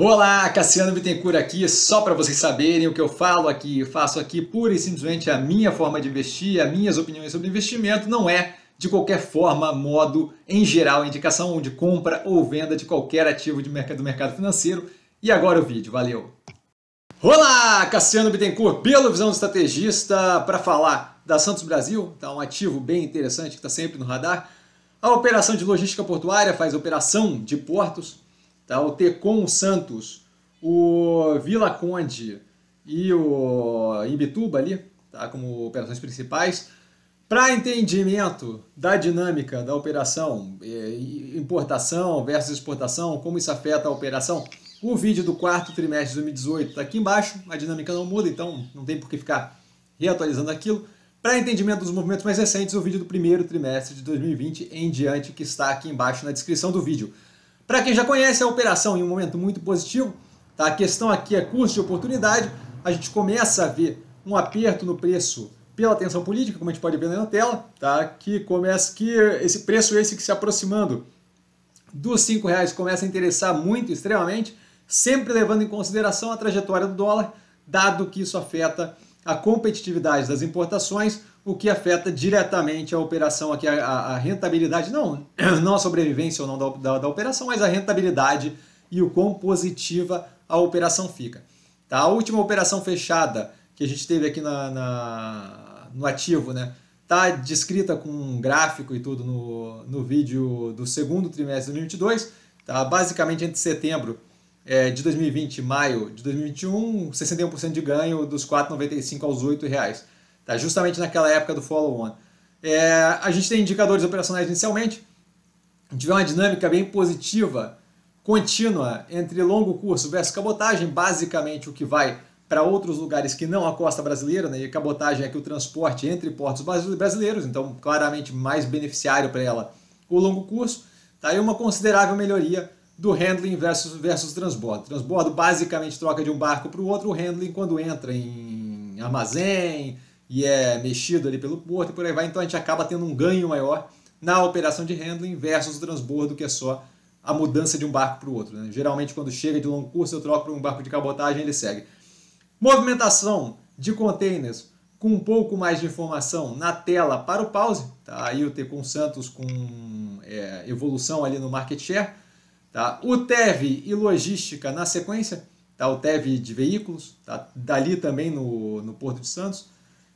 Olá, Cassiano Bittencourt aqui, só para vocês saberem o que eu falo aqui, eu faço aqui pura e simplesmente a minha forma de investir, as minhas opiniões sobre investimento, não é de qualquer forma, modo, em geral, indicação de compra ou venda de qualquer ativo do mercado financeiro. E agora o vídeo, valeu! Olá, Cassiano Bittencourt, pelo Visão do Estrategista, para falar da Santos Brasil, tá um ativo bem interessante que está sempre no radar. A operação de logística portuária faz operação de portos, tá? O Tecon Santos, o Vila Conde e o Imbituba ali, tá? Como operações principais. Para entendimento da dinâmica da operação, importação versus exportação, como isso afeta a operação, o vídeo do quarto trimestre de 2018 está aqui embaixo, a dinâmica não muda, então não tem por que ficar reatualizando aquilo. Para entendimento dos movimentos mais recentes, o vídeo do primeiro trimestre de 2020 em diante, que está aqui embaixo na descrição do vídeo. Para quem já conhece a operação em um momento muito positivo, tá? A questão aqui é custo de oportunidade, a gente começa a ver um aperto no preço pela tensão política, como a gente pode ver na tela, tá? Que começa que esse preço que se aproximando dos R$ 5,00 começa a interessar muito, extremamente, sempre levando em consideração a trajetória do dólar, dado que isso afeta a competitividade das importações, o que afeta diretamente a operação aqui, a rentabilidade, não a sobrevivência ou não da operação, mas a rentabilidade e o quão positiva a operação fica. Tá? A última operação fechada que a gente teve aqui no ativo, né? Tá descrita com um gráfico e tudo no vídeo do segundo trimestre de 2022, tá? Basicamente entre setembro de 2020 e maio de 2021, 61% de ganho dos R$ 4,95 aos R$ 8,00, tá? Justamente naquela época do follow-on. A gente tem indicadores operacionais inicialmente, a gente vê uma dinâmica bem positiva, contínua, entre longo curso versus cabotagem, basicamente o que vai para outros lugares que não a costa brasileira, né? E a cabotagem é que o transporte entre portos brasileiros, então claramente mais beneficiário para ela o longo curso, tá? E uma considerável melhoria do handling versus transbordo. Transbordo basicamente troca de um barco para o outro, o handling quando entra em armazém e é mexido ali pelo porto e por aí vai, então a gente acaba tendo um ganho maior na operação de handling versus o transbordo, que é só a mudança de um barco para o outro, né? Geralmente quando chega de longo curso eu troco para um barco de cabotagem e ele segue. Movimentação de containers com um pouco mais de informação na tela para o pause, tá? Aí o Tecon Santos com evolução ali no market share, tá? O TEV e logística na sequência, tá? O TEV de veículos, tá? Dali também no Porto de Santos,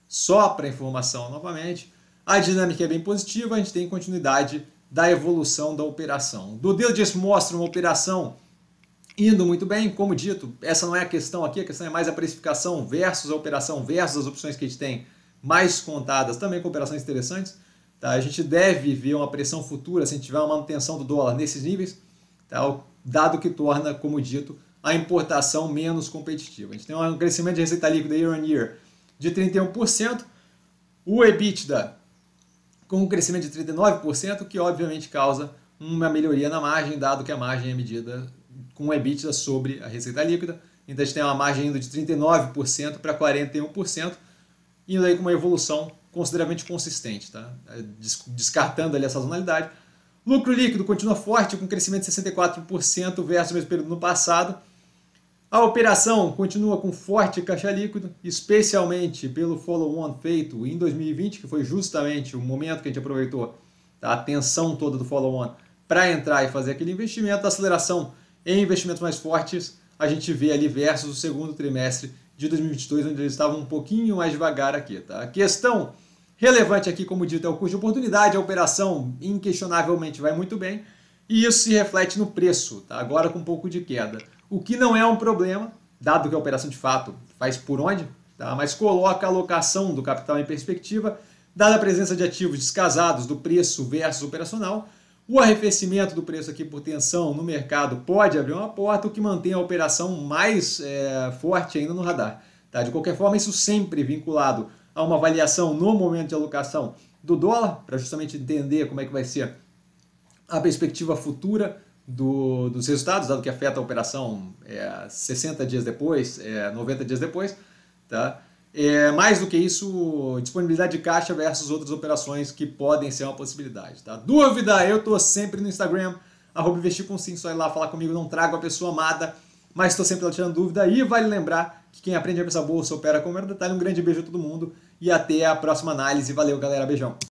só para informação novamente. A dinâmica é bem positiva, a gente tem continuidade da evolução da operação. Do DGS mostra uma operação indo muito bem, como dito, essa não é a questão aqui, a questão é mais a precificação versus a operação versus as opções que a gente tem mais contadas, também com operações interessantes, tá? A gente deve ver uma pressão futura se a gente tiver uma manutenção do dólar nesses níveis, tá? Dado que torna, como dito, a importação menos competitiva. A gente tem um crescimento de receita líquida year on year de 31%, o EBITDA com um crescimento de 39%, que obviamente causa uma melhoria na margem, dado que a margem é medida com o EBITDA sobre a receita líquida, então a gente tem uma margem indo de 39% para 41%, indo aí com uma evolução consideravelmente consistente, tá? Descartando ali a sazonalidade. Lucro líquido continua forte, com crescimento de 64% versus o mesmo período no passado. A operação continua com forte caixa líquido, especialmente pelo follow-on feito em 2020, que foi justamente o momento que a gente aproveitou, tá? A tensão toda do follow-on para entrar e fazer aquele investimento, a aceleração em investimentos mais fortes, a gente vê ali versus o segundo trimestre de 2022, onde eles estavam um pouquinho mais devagar aqui, tá? A questão relevante aqui, como dito, é o custo de oportunidade, a operação inquestionavelmente vai muito bem, e isso se reflete no preço, tá? Agora com um pouco de queda, o que não é um problema, dado que a operação de fato faz por onde, tá? Mas coloca a alocação do capital em perspectiva, dada a presença de ativos descasados do preço versus operacional. O arrefecimento do preço aqui por tensão no mercado pode abrir uma porta, o que mantém a operação mais forte ainda no radar, tá? De qualquer forma, isso sempre vinculado a uma avaliação no momento de alocação do dólar, para justamente entender como é que vai ser a perspectiva futura dos resultados, dado que afeta a operação 60 dias depois, 90 dias depois, tá? Mais do que isso, disponibilidade de caixa versus outras operações que podem ser uma possibilidade, tá? Dúvida? Eu tô sempre no Instagram, @investircomsim, só ir lá falar comigo, não trago a pessoa amada. mas estou sempre lá tirando dúvida. E vale lembrar que quem aprende a pensar bolsa opera com o maior detalhe. Um grande beijo a todo mundo e até a próxima análise. Valeu, galera. Beijão.